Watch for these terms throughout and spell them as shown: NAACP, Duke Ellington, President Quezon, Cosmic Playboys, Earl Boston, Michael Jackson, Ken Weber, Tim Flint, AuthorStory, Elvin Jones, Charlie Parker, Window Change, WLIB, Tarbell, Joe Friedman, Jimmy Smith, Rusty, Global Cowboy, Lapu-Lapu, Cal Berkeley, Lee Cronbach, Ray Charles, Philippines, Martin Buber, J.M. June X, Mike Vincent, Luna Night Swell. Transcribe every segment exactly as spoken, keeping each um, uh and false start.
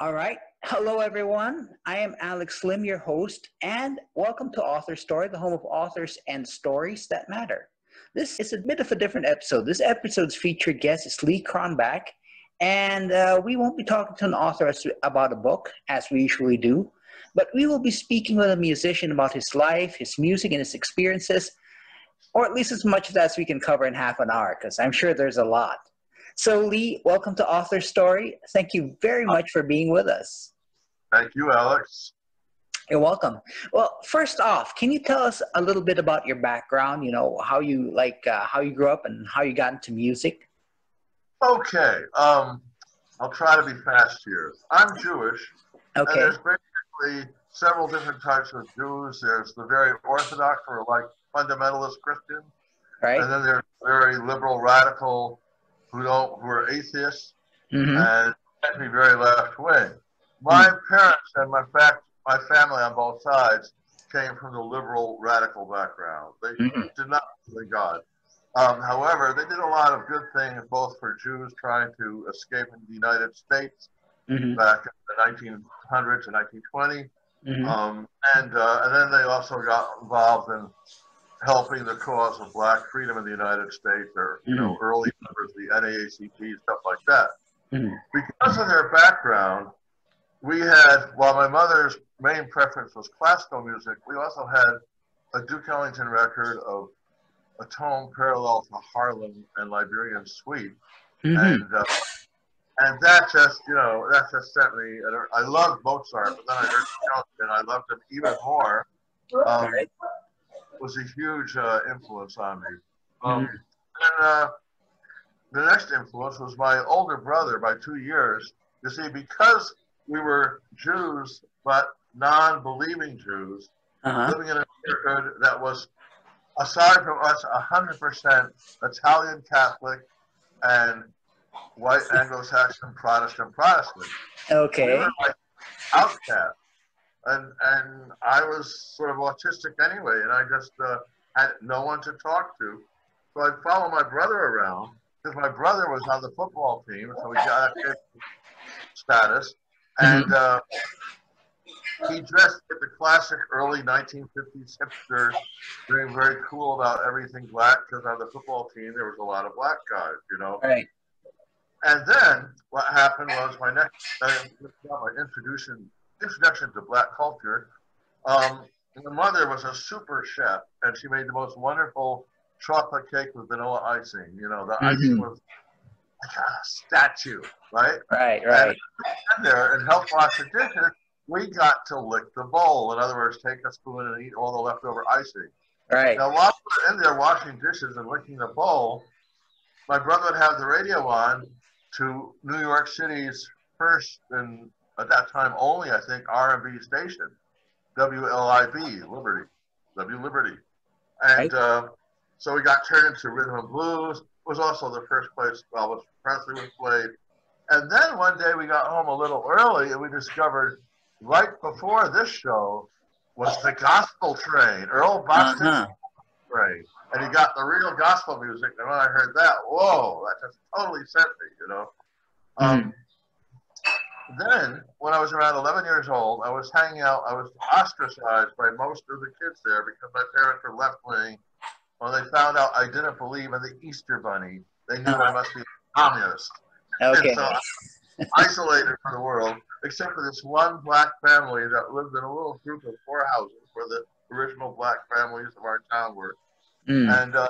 All right. Hello, everyone. I am Alex Lim, your host, and welcome to AuthorStory, the home of authors and stories that matter. This is a bit of a different episode. This episode's featured guest is Lee Cronbach, and uh, we won't be talking to an author as to, about a book, as we usually do, but we will be speaking with a musician about his life, his music, and his experiences, or at least as much of that as we can cover in half an hour, because I'm sure there's a lot. So, Lee, welcome to AuthorStory. Thank you very much for being with us. Thank you, Alex. You're welcome. Well, first off, can you tell us a little bit about your background, you know, how you, like, uh, how you grew up and how you got into music? Okay. Um, I'll try to be fast here. I'm Jewish. Okay. And there's basically several different types of Jews. There's the very Orthodox or, like, fundamentalist Christian. Right. And then there's very liberal, radical who don't, who are atheists, mm-hmm. and can be very left-wing. My mm. parents and my fact, my family on both sides came from the liberal, radical background. They mm-hmm. did not believe in God. Um, however, they did a lot of good things, both for Jews trying to escape in the United States mm-hmm. back in the nineteen hundreds and nineteen twenty, mm-hmm. um, and, uh, and then they also got involved in helping the cause of black freedom in the United States, or, you know, mm. early members of the N double A C P, stuff like that. Mm. Because of their background, we had, while my mother's main preference was classical music, we also had a Duke Ellington record of a tone parallel to Harlem and Liberian Suite. Mm-hmm. And, uh, and that just, you know, that just sent me, I loved Mozart, but then I heard Ellington, I loved him even more. Um, was a huge uh, influence on me. Um, mm-hmm. And uh, the next influence was my older brother by two years. You see, because we were Jews, but non-believing Jews, uh-huh. living in a neighborhood that was, aside from us, one hundred percent Italian Catholic and white Anglo-Saxon Protestant Protestant. Okay. We were like outcasts. And, and I was sort of autistic anyway, and I just uh, had no one to talk to. So I'd follow my brother around, because my brother was on the football team, so we got a status. And mm-hmm. uh, he dressed in the classic early nineteen fifties hipster, being very cool about everything black, because on the football team there was a lot of black guys, you know. Right. And then what happened was my next uh, my introduction introduction to black culture. Um, my mother was a super chef, and she made the most wonderful chocolate cake with vanilla icing. You know, the mm-hmm. icing was like a statue, right? Right, right. And there and help wash the dishes. We got to lick the bowl. In other words, take a spoon and eat all the leftover icing. Right. Now, while we were in there washing dishes and licking the bowl, my brother would have the radio on to New York City's first and at that time only, I think, R and B station, W L I B, Liberty, W Liberty. And right. uh, so we got turned into rhythm and blues. It was also the first place Elvis Presley was played. And then one day we got home a little early, and we discovered right before this show was the gospel train, Earl Boston uh-huh. train. And he got the real gospel music, and when I heard that, whoa, that just totally sent me, you know. Um, mm. Then, when I was around eleven years old, I was hanging out, I was ostracized by most of the kids there because my parents were left-wing. When they found out I didn't believe in the Easter Bunny, they knew I must be a communist. Okay. And so I was isolated from the world, except for this one black family that lived in a little group of four houses where the original black families of our town were. Mm. And uh,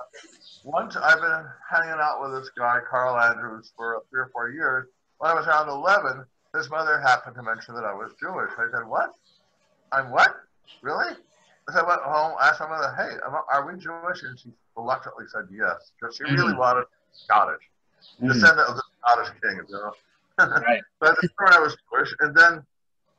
once I've been hanging out with this guy, Carl Andrews, for three or four years. When I was around eleven, his mother happened to mention that I was Jewish. I said, what? I'm what? Really? So I went home, asked my mother, hey, are we Jewish? And she reluctantly said yes, because she really mm-hmm. wanted Scottish. Mm-hmm. Descendant of the Scottish king, you know. Right. But I was Jewish. And then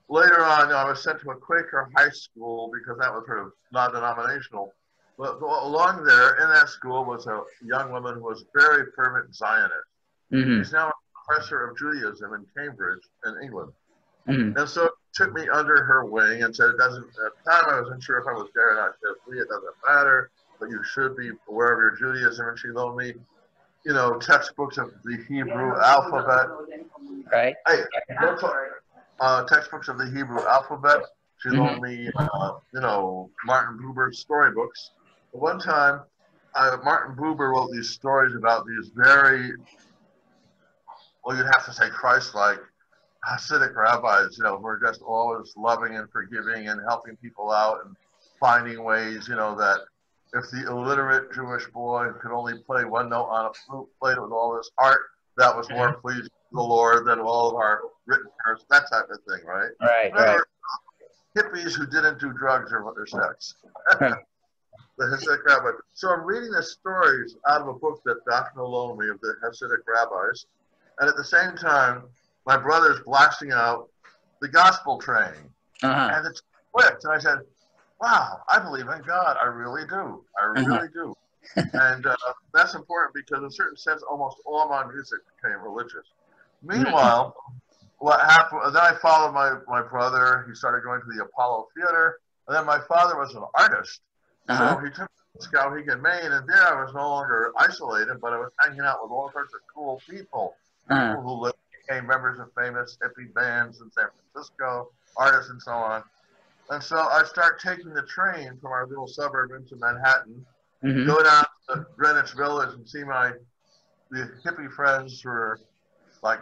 later on, you know, I was sent to a Quaker high school because that was sort of non-denominational. But along there, in that school was a young woman who was very fervent Zionist. Mm-hmm. She's now professor of Judaism in Cambridge in England. Mm. And so she took me under her wing and said, it doesn't, at the time I wasn't sure if I was there or not, it doesn't matter, but you should be aware of your Judaism. And she loaned me, you know, textbooks of the Hebrew yeah, alphabet. Right. I, right. uh, textbooks of the Hebrew alphabet. She's mm-hmm. only, uh, you know, Martin Buber's storybooks. But one time, uh, Martin Buber wrote these stories about these very, well, you'd have to say Christ-like Hasidic rabbis, you know, who are just always loving and forgiving and helping people out and finding ways, you know, that if the illiterate Jewish boy could only play one note on a flute, played it with all his heart, that was more pleasing to the Lord than all of our written parents, that type of thing, right? Right, right. Hippies who didn't do drugs or, or sex. The Hasidic rabbi. So I'm reading the stories out of a book that Doctor loaned me of the Hasidic rabbis, and at the same time, my brother's blasting out the gospel train. Uh-huh. And it's quick. And I said, wow, I believe in God. I really do. I really do. And uh, that's important because in a certain sense, almost all my music became religious. Meanwhile, what happened, then I followed my, my brother. He started going to the Apollo Theater. And then my father was an artist. Uh-huh. So he took me to Skowhegan, Maine. And there I was no longer isolated, but I was hanging out with all sorts of cool people. Uh-huh. People who lived, became members of famous hippie bands in San Francisco, artists and so on. And so I start taking the train from our little suburb into Manhattan, mm-hmm. go down to Greenwich Village and see my the hippie friends who are like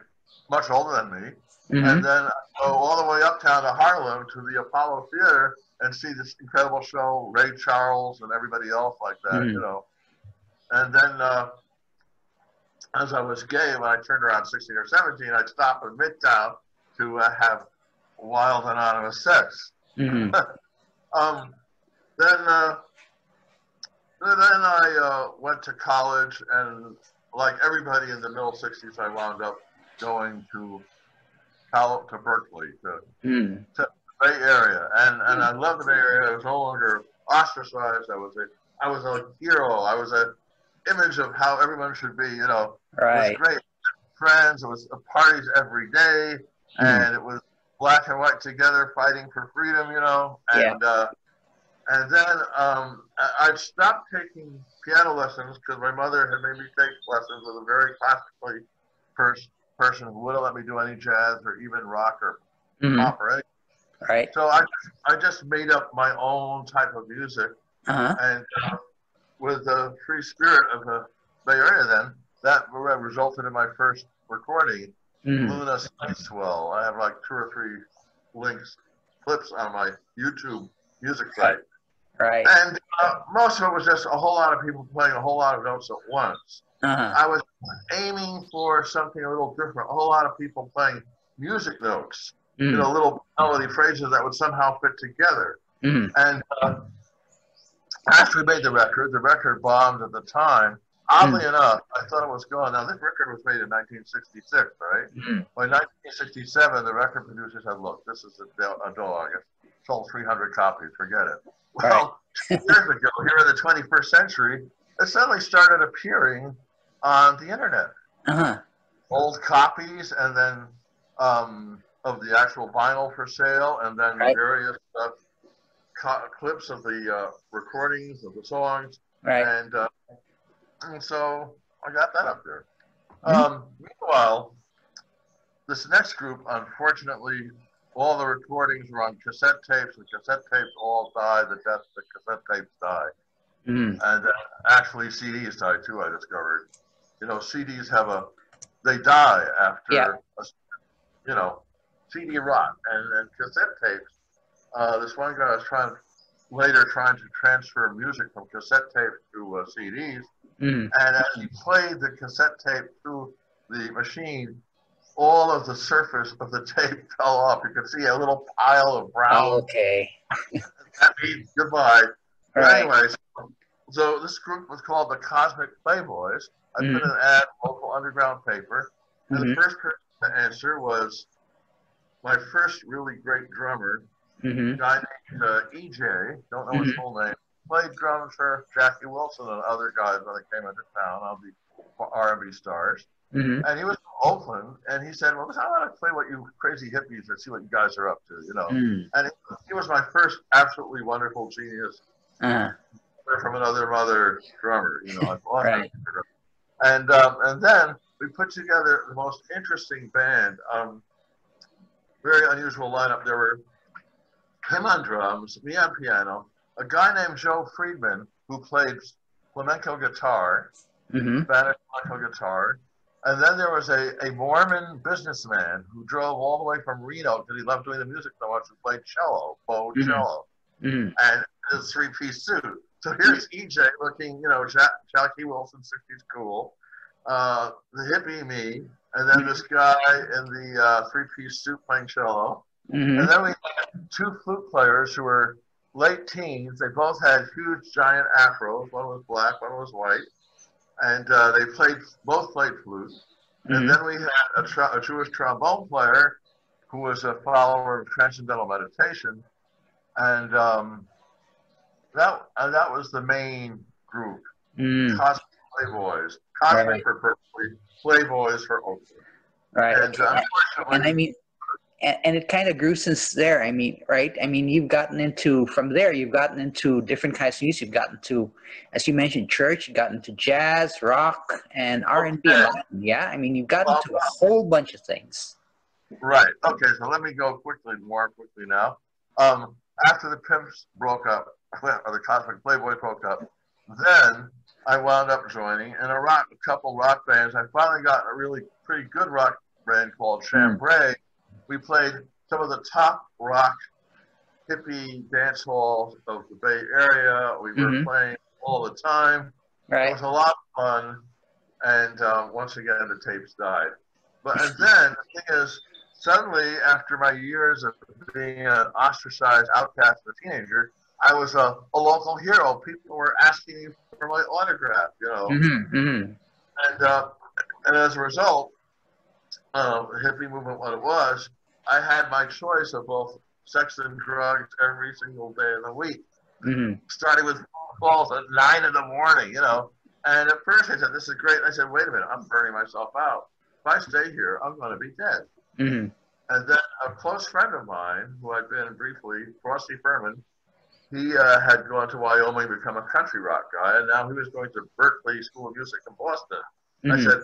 much older than me. Mm-hmm. And then I go all the way uptown to Harlem to the Apollo Theater and see this incredible show, Ray Charles and everybody else like that, mm-hmm. you know. And then uh, as I was gay, when I turned around sixteen or seventeen, I'd stop in Midtown to uh, have wild anonymous sex. Mm-hmm. um, then, uh, then I uh, went to college, and like everybody in the middle sixties, I wound up going to Cal to Berkeley, to, mm. to the Bay Area, and and I loved the Bay Area. I was no longer ostracized. I was a I was a hero. I was an image of how everyone should be. You know, right. It was great friends. It was parties every day, mm. and it was. Black and white together, fighting for freedom, you know, and yeah. uh, and then um, I, I stopped taking piano lessons because my mother had made me take lessons with a very classically pers person who wouldn't let me do any jazz or even rock or mm-hmm. pop or anything. Right. So I I just made up my own type of music, uh-huh. and uh, with the free spirit of the Bay Area, then that resulted in my first recording. Mm. Luna Night Swell. I have like two or three links, clips on my YouTube music site. Right. And uh, most of it was just a whole lot of people playing a whole lot of notes at once. Uh-huh. I was aiming for something a little different. A whole lot of people playing music notes, mm. you know, little melody phrases that would somehow fit together. Mm. And uh, after we made the record, the record bombed at the time. Oddly mm. enough, I thought it was gone. Now, this record was made in nineteen sixty-six, right? Mm. By nineteen sixty-seven, the record producer said, look, this is a, a dog. It sold three hundred copies. Forget it. Well, right. Years ago, here in the twenty-first century, it suddenly started appearing on the Internet. Uh-huh. Old copies and then um, of the actual vinyl for sale and then right. various uh, clips of the uh, recordings of the songs. Right. And... Uh, And so I got that up there. Um, meanwhile, this next group, unfortunately, all the recordings were on cassette tapes. The cassette tapes all died. The death the cassette tapes died. Mm. And uh, actually, C Ds died, too, I discovered. You know, C Ds have a, they die after, yeah. a, you know, C D rot. And, and cassette tapes, uh, this one guy was trying, later trying to transfer music from cassette tapes to uh, C Ds. Mm. And as he played the cassette tape through the machine, all of the surface of the tape fell off. You could see a little pile of brown. Oh, okay. That means goodbye. Right. Anyways, so this group was called the Cosmic Playboys. I mm. put an ad in a local underground paper. And mm-hmm. the first person to answer was my first really great drummer, mm-hmm. a guy named uh, E J. Don't know mm-hmm. his full name. Played drums for Jackie Wilson and other guys when they came into town on the R and B stars. Mm-hmm. And he was from Oakland, and he said, well, I want to play what you crazy hippies and see what you guys are up to, you know. Mm. And he was my first absolutely wonderful genius uh-huh. from another mother drummer, you know. Right. And um, and then we put together the most interesting band. Um, very unusual lineup. There were him on drums, me on piano, a guy named Joe Friedman who played flamenco guitar, mm-hmm. Spanish flamenco guitar, and then there was a, a Mormon businessman who drove all the way from Reno because he loved doing the music so much and played cello, bow mm-hmm. cello, mm-hmm. and his three-piece suit. So here's E J looking, you know, Jack, Jackie Wilson, sixties cool, uh, the hippie me, and then this guy in the uh, three-piece suit playing cello. Mm-hmm. And then we had two flute players who were late teens. They both had huge, giant afros. One was black, one was white. And uh, they played, both played flute. Mm-hmm. And then we had a, tr a Jewish trombone player who was a follower of Transcendental Meditation. And um, that uh, that was the main group. Mm. Cosmic Playboys. Cosmic right. for Berkeley, Playboys for Oakland. Right. And, uh, and I mean... And it kind of grew since there, I mean, right? I mean, you've gotten into, from there, you've gotten into different kinds of music. You've gotten to, as you mentioned, church, you've gotten to jazz, rock, and R and B. Okay. Yeah, I mean, you've gotten well, to a whole bunch of things. Right. Okay, so let me go quickly, more quickly now. Um, after the Pimps broke up, or the Cosmic Playboys broke up, then I wound up joining in a, rock, a couple rock bands. I finally got a really pretty good rock band called Chambray. Mm. We played some of the top rock hippie dance halls of the Bay Area. We were mm-hmm. playing all the time. Right. It was a lot of fun. And uh, once again, the tapes died. But and then the thing is, suddenly, after my years of being an ostracized outcast and a teenager, I was a, a local hero. People were asking me for my autograph, you know. Mm-hmm. Mm-hmm. And, uh, and as a result, uh, the hippie movement, what it was, I had my choice of both sex and drugs every single day of the week, mm-hmm. starting with calls at nine in the morning, you know. And at first I said, this is great. And I said, wait a minute, I'm burning myself out. If I stay here, I'm going to be dead. Mm-hmm. And then a close friend of mine, who I'd been briefly, Frosty Furman, he uh, had gone to Wyoming to become a country rock guy, and now he was going to Berklee School of Music in Boston. Mm-hmm. I said,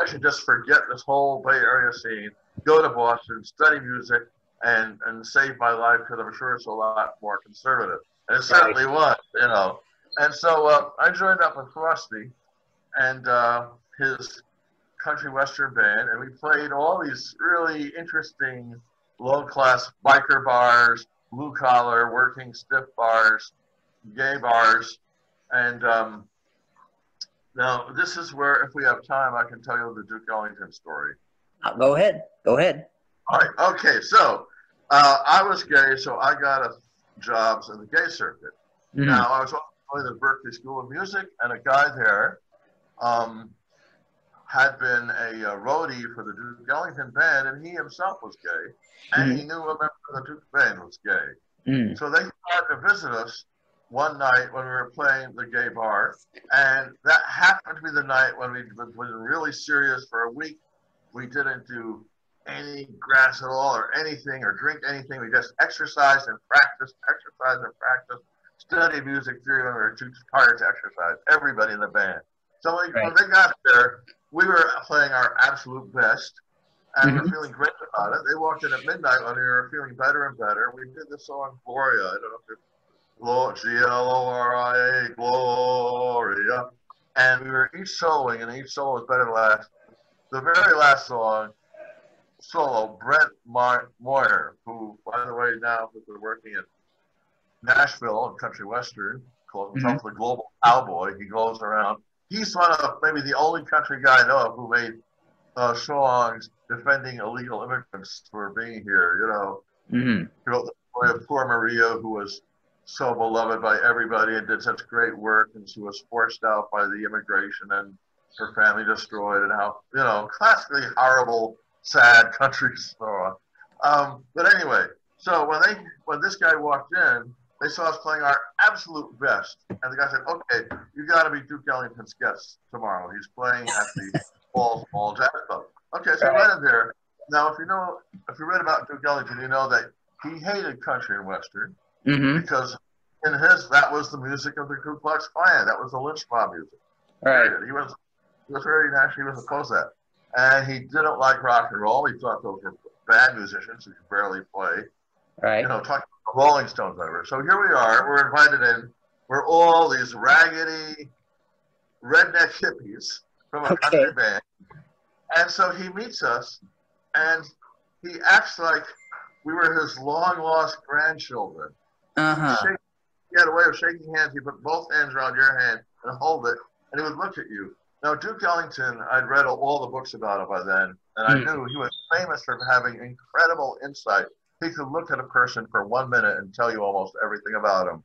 I should just forget this whole Bay Area scene, go to Boston, study music, and, and save my life because I'm sure it's a lot more conservative. And it certainly was, you know. And so uh, I joined up with Rusty and uh, his country western band, and we played all these really interesting low-class biker bars, blue-collar, working stiff bars, gay bars, and... Um, Now, this is where, if we have time, I can tell you the Duke Ellington story. Go ahead. Go ahead. All right. Okay. So, uh, I was gay, so I got a, jobs in the gay circuit. Mm-hmm. Now, I was going to the Berklee School of Music, and a guy there um, had been a, a roadie for the Duke Ellington band, and he himself was gay, and mm-hmm. he knew a member of the Duke band was gay. Mm-hmm. So, they started to visit us one night when we were playing the gay bar, and that happened to be the night when we was really serious for a week. We didn't do any grass at all or anything or drink anything. We just exercised and practiced, exercised and practiced, studied music theory when we were too tired to exercise, everybody in the band. So we, right. when they got there, we were playing our absolute best, and mm-hmm. we were feeling great about it. They walked in at midnight when we were feeling better and better. We did this song, Gloria. I don't know if G L O R I A, Gloria. And we were each soloing, and each solo was better than the last. The very last song, solo, Brent My Moyer, who, by the way, now has been working in Nashville, in country western, called himself mm-hmm. the Global Cowboy. He goes around. He's one of maybe the only country guy I know of who made uh, songs defending illegal immigrants for being here, you know. Mm-hmm. He wrote the story of poor Maria, who was so beloved by everybody and did such great work, and she was forced out by the immigration and her family destroyed, and how, you know, classically horrible, sad country story. Um, but anyway, so when they, when this guy walked in, they saw us playing our absolute best, and the guy said, okay, you gotta be Duke Ellington's guest tomorrow. He's playing at the Balls Ball Jazz Club. Okay, so right in there. Now, if you know, if you read about Duke Ellington, you know that he hated country and western. Mm-hmm. Because in his, that was the music of the Ku Klux Klan. That was the lynch mob music. Right. He was, he was very naturally, he was opposed to that. And he didn't like rock and roll. He thought those were bad musicians who could barely play. Right. You know, talking about the Rolling Stones over. So here we are. We're invited in. We're all these raggedy redneck hippies from a okay. country band. And so he meets us, and he acts like we were his long-lost grandchildren. Uh-huh. He, he had a way of shaking hands. He put both hands around your hand and hold it, and he would look at you. Now, Duke Ellington, I'd read all the books about him by then, and mm. I knew he was famous for having incredible insight. He could look at a person for one minute and tell you almost everything about him.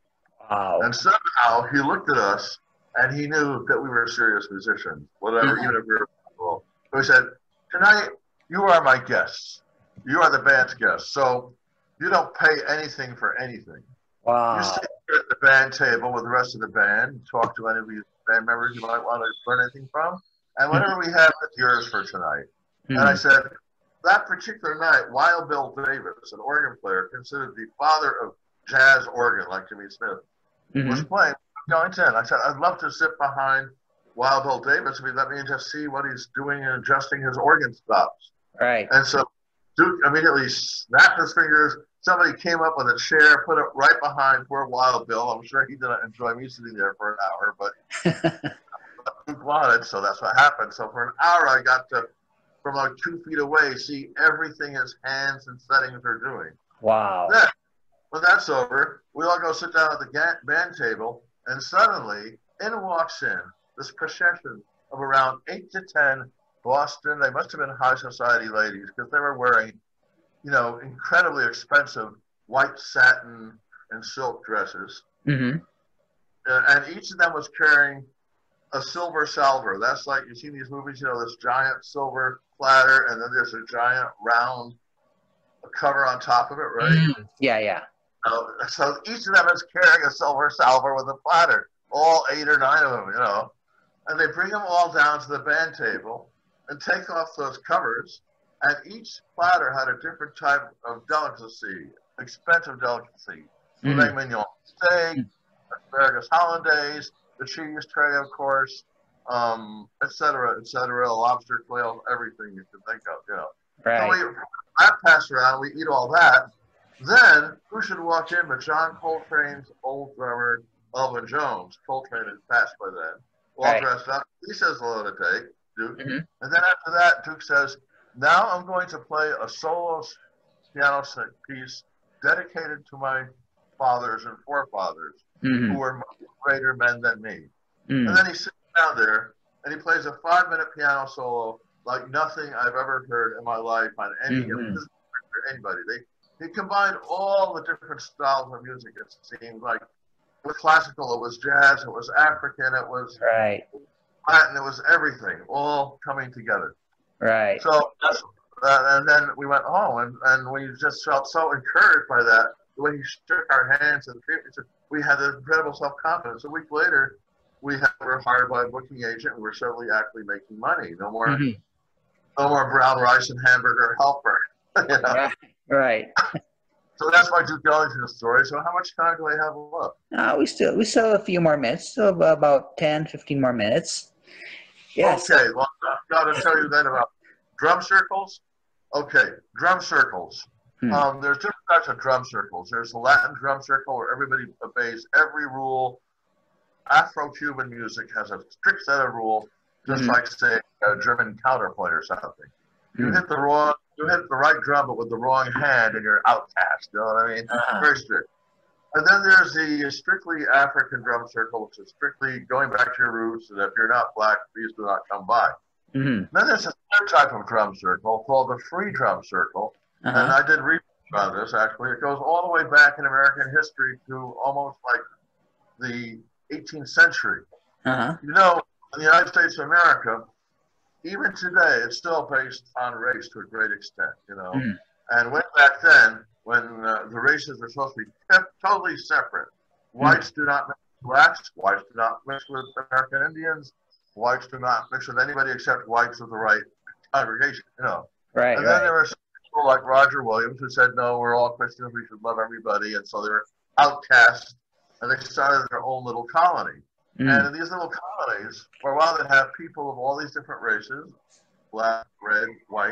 Wow. And somehow he looked at us, and he knew that we were serious musicians, whatever, mm-hmm. even if we were people. So he said, tonight, you are my guests. You are the band's guests, so you don't pay anything for anything. Wow. You sit here at the band table with the rest of the band, talk to any of you band members you might want to learn anything from, and whatever we have, it's yours for tonight. Mm-hmm. And I said, that particular night, Wild Bill Davis, an organ player considered the father of jazz organ, like Jimmy Smith, mm-hmm. was playing Ellington. I said, I'd love to sit behind Wild Bill Davis if he'd let me just see what he's doing and adjusting his organ stops. Right. And so Duke immediately snapped his fingers. Somebody came up with a chair, put it right behind poor Wild Bill. I'm sure he didn't enjoy me sitting there for an hour, but Duke wanted, so that's what happened. So for an hour, I got to, from like two feet away, see everything his hands and settings are doing. Wow. Then, when that's over, we all go sit down at the band table, and suddenly, in walks in this procession of around eight to ten Boston. They must have been high society ladies, because they were wearing, you know, incredibly expensive white satin and silk dresses. Mm-hmm. Uh, and each of them was carrying a silver salver. That's like, you see in these movies, you know, this giant silver platter, and then there's a giant round cover on top of it, right? Mm-hmm. Yeah, yeah. Uh, so each of them is carrying a silver salver with a platter, all eight or nine of them, you know. And they bring them all down to the band table and take off those covers, and each platter had a different type of delicacy, expensive delicacy. Mm. Filet mignon steak, mm. asparagus hollandaise, the cheese tray, of course, um, et cetera, et cetera, lobster, quail, everything you can think of, you know. Right. So we, I pass around, we eat all that. Then, who should walk in but John Coltrane's old drummer, Elvin Jones? Coltrane had passed by then. All right. dressed up. He says hello to Duke. Duke. Mm-hmm. And then after that, Duke says, now I'm going to play a solo piano piece dedicated to my fathers and forefathers, mm-hmm. who were much greater men than me. Mm-hmm. And then he sits down there, and he plays a five-minute piano solo like nothing I've ever heard in my life on any mm-hmm. anybody. They, they combined all the different styles of music, it seemed like. With classical, it was jazz, it was African, it was right. Latin, it was everything, all coming together. Right. So, uh, and then we went home, and, and we just felt so encouraged by that, the way he shook our hands, and we had this incredible self-confidence. A week later, we had, were hired by a booking agent, and we're certainly actually making money. No more, mm-hmm. no more brown rice and hamburger helper. You know? Right. So that's my Duke Ellington story. So how much time do I have left? Uh, we still we still have a few more minutes, so about ten, fifteen more minutes. Yes. Okay, well, I've got to tell you then about drum circles. Okay, drum circles. Hmm. Um, there's different types of drum circles. There's the Latin drum circle where everybody obeys every rule. Afro-Cuban music has a strict set of rules, just hmm. like, say, a German counterpoint or something. You hit the wrong, you hit the right drum, but with the wrong hand, and you're outcast. You know what I mean? Uh-huh. Very strict. And then there's the strictly African drum circle, which is strictly going back to your roots, and if you're not black, please do not come by. Mm-hmm. Then there's a third type of drum circle called the free drum circle, uh-huh. and I did research on this, actually. It goes all the way back in American history to almost like the eighteenth century. Uh-huh. You know, in the United States of America, even today, it's still based on race to a great extent, you know. Mm. And way back then, when uh, the races were supposed to be kept totally separate, whites mm. do not mix with blacks, whites do not mix with American Indians, whites do not mix with anybody except whites of the right congregation, you know. Right. And then right. there were some people like Roger Williams who said, no, we're all Christians, we should love everybody. And so they were outcasts, and they started their own little colony. Mm. And in these little colonies, for a while they have people of all these different races, black, red, white,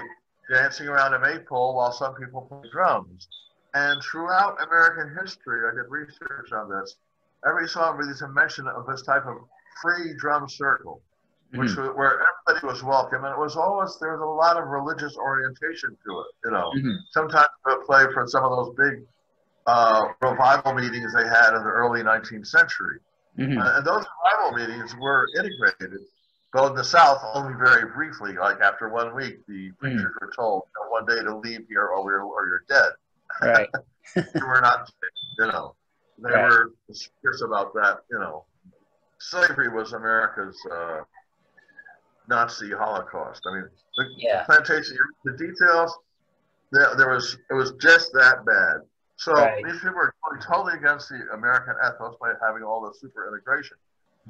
dancing around a maypole while some people play drums. And throughout American history, I did research on this, every song released a mention of this type of free drum circle, which mm-hmm. was where everybody was welcome, and it was always, there was a lot of religious orientation to it, you know. Mm-hmm. Sometimes we would play for some of those big uh, revival meetings they had in the early nineteenth century. Mm-hmm. uh, and those revival meetings were integrated, though in the South only very briefly, like after one week the preachers mm-hmm. were told, you know, one day to leave here or, we're, or you're dead. Right. You were not, you know. They right. were serious about that, you know. Slavery was America's uh, Nazi Holocaust. I mean, the yeah. plantation, the details, there, there was, it was just that bad. So right. these people were totally against the American ethos by having all the super integration.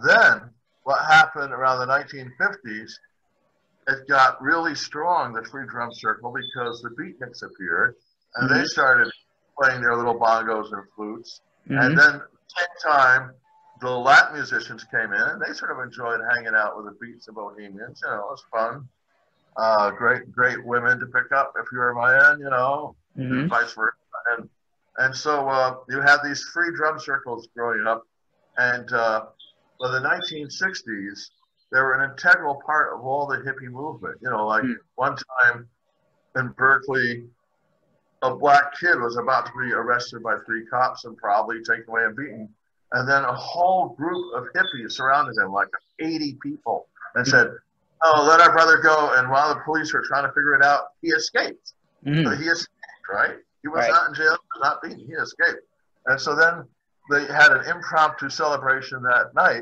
Then what happened around the nineteen fifties, it got really strong, the free drum circle, because the beatniks appeared, and mm-hmm. they started playing their little bongos and flutes. Mm-hmm. And then at the same time, the Latin musicians came in, and they sort of enjoyed hanging out with the Beats and Bohemians. You know, it was fun. Uh, great, great women to pick up if you were my end, you know, mm-hmm. and vice versa. And, and so uh, you had these free drum circles growing up. And uh, by the nineteen sixties, they were an integral part of all the hippie movement. You know, like mm-hmm. one time in Berkeley, a black kid was about to be arrested by three cops and probably taken away and beaten. And then a whole group of hippies surrounded him, like eighty people, and said, oh, let our brother go. And while the police were trying to figure it out, he escaped. Mm-hmm. So he escaped, right? He was right. not in jail, he was not beaten, he escaped. And so then they had an impromptu celebration that night.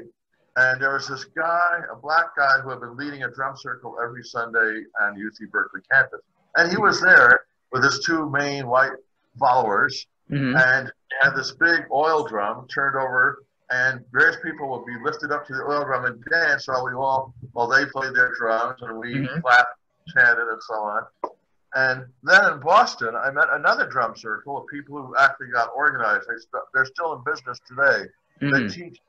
And there was this guy, a black guy, who had been leading a drum circle every Sunday on U C Berkeley campus. And he was there with his two main white followers. Mm-hmm. And had this big oil drum turned over, and various people would be lifted up to the oil drum and dance while we all, while they played their drums, and we mm-hmm. clapped, chanted, and so on. And then in Boston, I met another drum circle of people who actually got organized. They st they're still in business today. Mm-hmm. They teach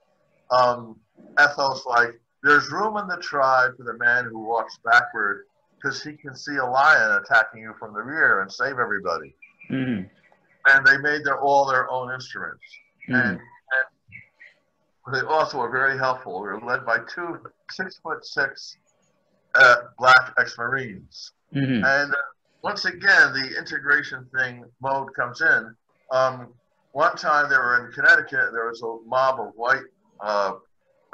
um, ethos like, there's room in the tribe for the man who walks backward because he can see a lion attacking you from the rear and save everybody. Mm-hmm. And they made their, all their own instruments. Mm-hmm. and, and they also were very helpful. They were led by two six-foot-six uh, black ex-Marines. Mm-hmm. And uh, once again, the integration thing mode comes in. Um, one time they were in Connecticut, there was a mob of white uh,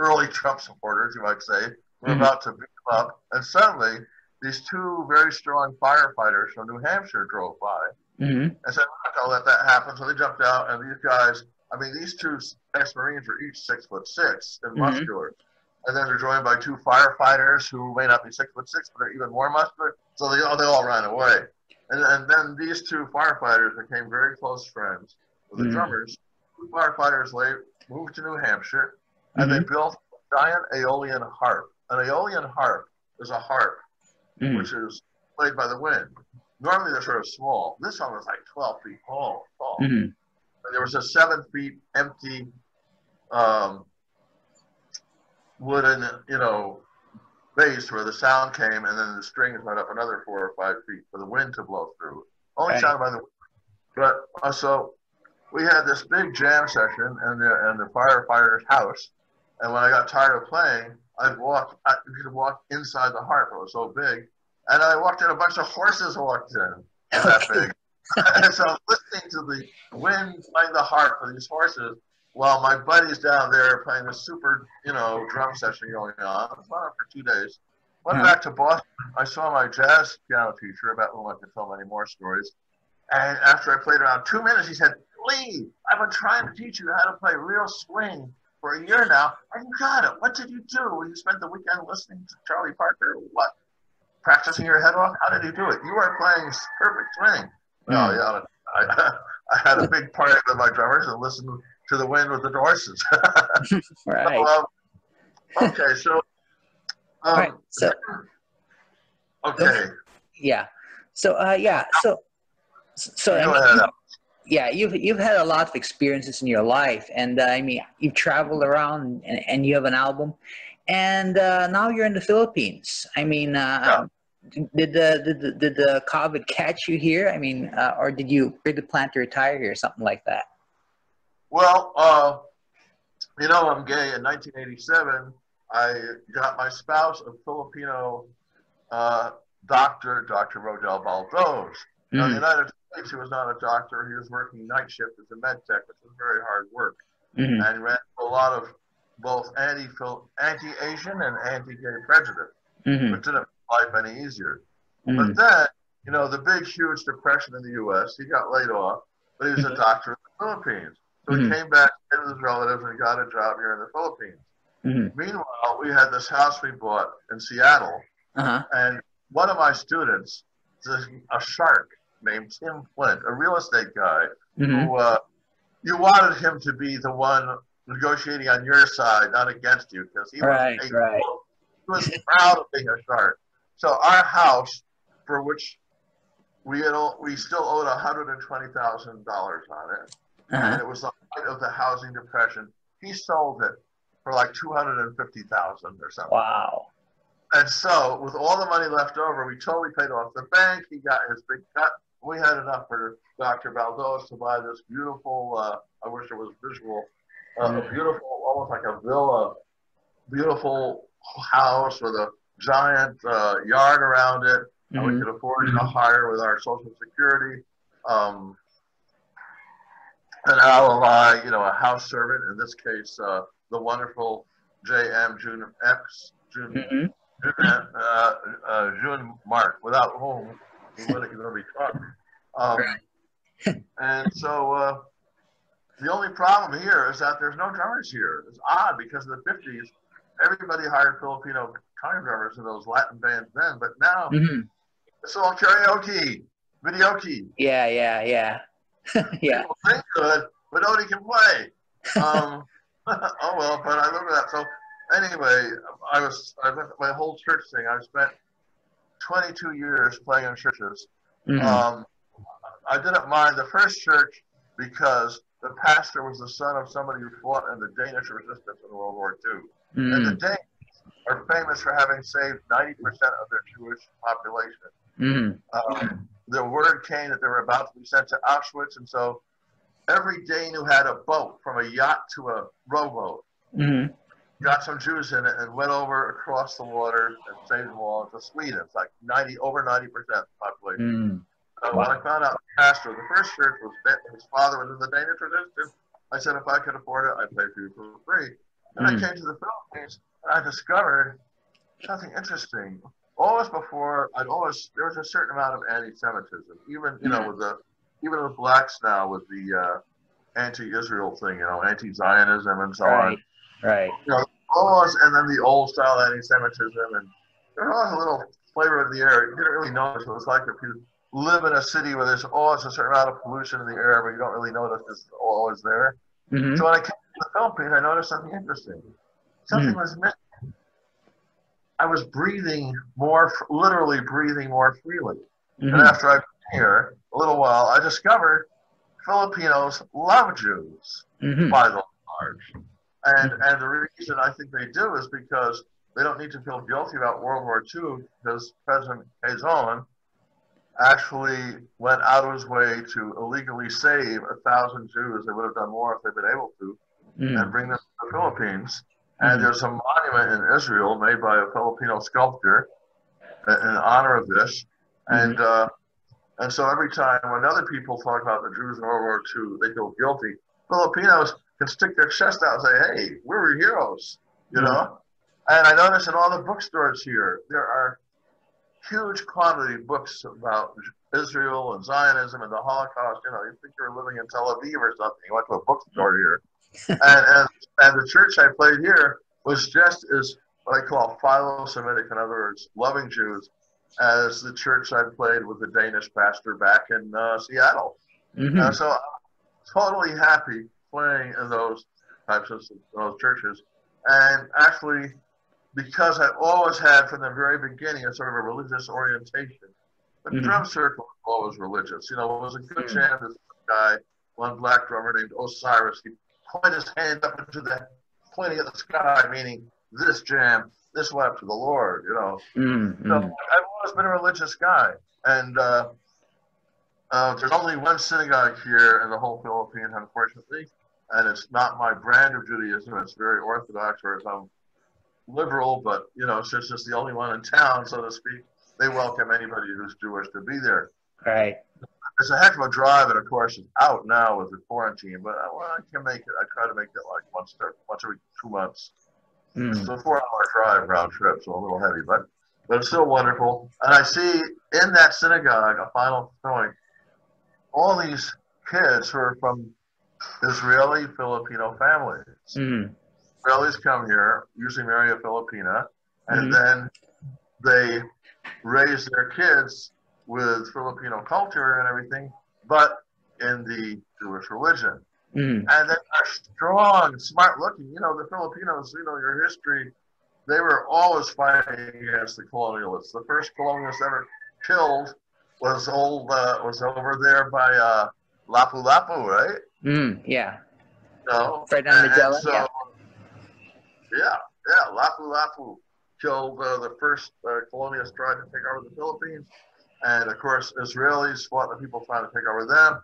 early Trump supporters, you might say, were mm-hmm. about to beat them up. And suddenly, these two very strong firefighters from New Hampshire drove by. Mm-hmm. I said, I'm not going to let that happen. So they jumped out, and these guys, I mean, these two ex-Marines were each six foot six and mm-hmm. muscular. And then they're joined by two firefighters who may not be six foot six, but are even more muscular. So they all, they all ran away. And, and then these two firefighters became very close friends with the mm-hmm. drummers. Two firefighters later moved to New Hampshire, and mm-hmm. they built a giant Aeolian harp. An Aeolian harp is a harp, mm-hmm. which is played by the wind. Normally they're sort of small. This one was like twelve feet tall. tall. Mm-hmm. And there was a seven feet empty um, wooden, you know, base where the sound came, and then the strings went up another four or five feet for the wind to blow through. Only right. sounded by the wind. But uh, so we had this big jam session in the, in the firefighter's house, and when I got tired of playing, I'd walk, I could walk inside the harp. It was so big. And I walked in, a bunch of horses walked in. That big. And so I'm listening to the wind playing the harp for these horses while my buddies down there playing a super, you know, drum session going on. I was on for two days. Went back to Boston. I saw my jazz piano teacher, about whom I could tell many more stories. And after I played around two minutes, he said, Lee, I've been trying to teach you how to play real swing for a year now, and you got it. What did you do? You spent the weekend listening to Charlie Parker or what? Practicing your head off? How did you do it? You are playing perfect swing. Well, yeah, I, I had a big party with my drummers and listened to the wind with the horses. Right. So, um, okay, so. Um, right, so. Okay. Those, yeah. So, uh, yeah. So, so go ahead. You, yeah, you've, you've had a lot of experiences in your life. And, uh, I mean, you've traveled around, and, and you have an album. And uh, now you're in the Philippines. I mean, uh, yeah. Did the did the, did the COVID catch you here? I mean, uh, or did you did the plan to retire here, or something like that? Well, uh, you know, I'm gay. In nineteen eighty-seven, I got my spouse a Filipino uh, doctor, Doctor Rodel Baldos. Mm. In the United States, he was not a doctor. He was working night shift as a med tech, which was very hard work, mm. and ran a lot of both anti anti-Asian and anti-gay prejudice, mm-hmm. which didn't life any easier. Mm. But then, you know, the big, huge depression in the U S, he got laid off, but he was a doctor in the Philippines. So mm. he came back to his relatives and got a job here in the Philippines. Mm. Meanwhile, we had this house we bought in Seattle, uh-huh. and one of my students is a shark named Tim Flint, a real estate guy, mm-hmm. who uh, you wanted him to be the one negotiating on your side, not against you, because he, right, right. he was proud of being a shark. So our house, for which we had, we still owed one hundred twenty thousand dollars on it, uh-huh. and it was the height of the housing depression. He sold it for like two hundred fifty thousand dollars or something. Wow. And so with all the money left over, we totally paid off the bank. He got his big cut. We had enough for Doctor Baldos to buy this beautiful, uh, I wish it was visual, uh, mm-hmm. a beautiful, almost like a villa, beautiful house with a giant uh, yard around it, and mm-hmm. we could afford to hire with our Social Security um, an ally, you know, a house servant. In this case, uh, the wonderful J M June X, June, mm-hmm. June, uh, uh, June Mark, without whom we wouldn't even be talking. Um, and so uh, the only problem here is that there's no drummers here. It's odd because in the fifties, everybody hired Filipino time drummers in those Latin bands then, but now mm-hmm. it's all karaoke, videoke. Yeah, yeah, yeah, yeah. People sing good, but nobody can play. Um, oh well, but I remember that. So anyway, I was I went my whole church thing. I spent twenty-two years playing in churches. Mm-hmm. Um, I didn't mind the first church because the pastor was the son of somebody who fought in the Danish resistance in World War Two, mm-hmm. and the Danish are famous for having saved ninety percent of their Jewish population. Mm. Um, the word came that they were about to be sent to Auschwitz, and so every Dane who had a boat, from a yacht to a rowboat, mm. got some Jews in it and went over across the water and saved them all to Sweden. It's like ninety, over ninety percent of the population. Mm. So wow. When I found out the pastor of the first church was his father was in the Danish tradition, I said, if I could afford it, I'd pay for you for free. And mm. I came to the Philippines, and I discovered something interesting. Always before, I'd always there was a certain amount of anti-Semitism, even you mm. know with the even with blacks now with the uh, anti-Israel thing, you know, anti-Zionism and so right. on. Right. You know, always, and then the old-style anti-Semitism, and there was a little flavor in the air. You didn't really notice what it was like if you live in a city where there's always a certain amount of pollution in the air, but you don't really notice it's always there. Mm-hmm. So when I came to the Philippines, I noticed something interesting. Something mm. was missing. I was breathing more, literally breathing more freely. Mm-hmm. And after I've been here a little while, I discovered Filipinos love Jews mm-hmm. by the large. And, mm-hmm. and the reason I think they do is because they don't need to feel guilty about World War Two, because President Quezon actually went out of his way to illegally save a thousand Jews. They would have done more if they'd been able to, mm. and bring them to the Philippines. And there's a monument in Israel made by a Filipino sculptor in honor of this. And uh, and so every time when other people talk about the Jews in World War Two, they feel guilty. Filipinos can stick their chest out and say, hey, we were heroes, you know? And I notice in all the bookstores here, there are huge quantity of books about Israel and Zionism and the Holocaust. You know, you think you're living in Tel Aviv or something. You went to a bookstore here. and, and and the church I played here was just as what I call philo-Semitic, in other words, loving Jews, as the church I played with the Danish pastor back in uh, Seattle. Mm-hmm. uh, so I'm totally happy playing in those types of those churches. And actually, because I always had from the very beginning a sort of a religious orientation, the mm-hmm. drum circle was always religious. You know, it was a good mm-hmm. chance. This guy, one black drummer named Osiris, he point his hand up into the, pointing at the sky, meaning this jam, this lap to the Lord, you know. Mm-hmm. So I've always been a religious guy. And uh, uh, there's only one synagogue here in the whole Philippines, unfortunately. And it's not my brand of Judaism. It's very Orthodox, or I'm liberal, but, you know, since it's the only one in town, so to speak, they welcome anybody who's Jewish to be there. Right. It's a heck of a drive, and of course, it's out now with the quarantine, but I, well, I can make it. I try to make it like once, once every two months. Mm. It's a four-hour drive round trip, so a little heavy, but, but it's still wonderful. And I see in that synagogue, a final showing, all these kids who are from Israeli Filipino families. Mm. Israelis come here, usually marry a Filipina, and mm-hmm. then they raise their kids with Filipino culture and everything, but in the Jewish religion. Mm. And they are strong, smart-looking. You know, the Filipinos, you know, your history, they were always fighting against the colonialists. The first colonialist ever killed was old, uh, was over there by uh, Lapu-Lapu, right? Mm, yeah. So, Ferdinand Magellan, so, yeah. Yeah, yeah, Lapu-Lapu killed uh, the first uh, colonialists tried to take over the Philippines. And, of course, Israelis fought the people trying to take over them.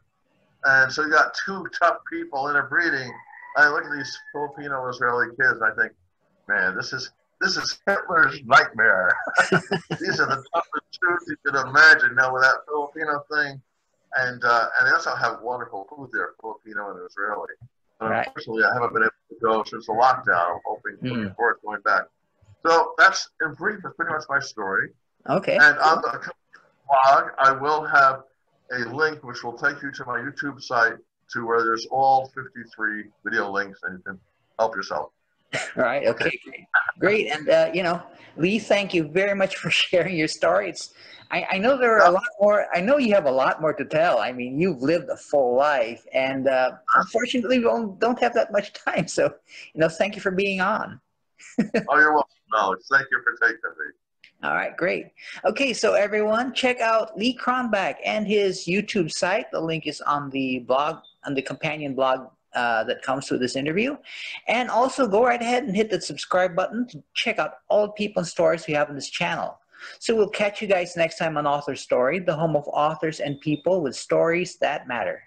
And so you got two tough people interbreeding. I look at these Filipino-Israeli kids, and I think, man, this is this is Hitler's nightmare. These are the toughest Jews you could imagine, now with that Filipino thing. And uh, and they also have wonderful food there, Filipino and Israeli. But right. Unfortunately, I haven't been able to go since the lockdown. I'm hoping, mm. looking forward to going back. So that's, in brief, that's pretty much my story. Okay. And cool. on the blog, I will have a link which will take you to my YouTube site to where there's all fifty-three video links, and you can help yourself. All right. Okay. okay. Great. Great. And, uh, you know, Lee, thank you very much for sharing your story. It's, I, I know there are a lot more. I know you have a lot more to tell. I mean, you've lived a full life, and uh, unfortunately, we don't, don't have that much time. So, you know, thank you for being on. Oh, you're welcome, Alex. Thank you for taking me. All right, great. Okay, so everyone, check out Lee Cronbach and his YouTube site. The link is on the blog, on the companion blog uh, that comes with this interview. And also go right ahead and hit the subscribe button to check out all the people and stories we have on this channel. So we'll catch you guys next time on Author Story, the home of authors and people with stories that matter.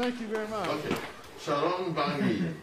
Thank you very much. Okay. Shalom Bangi.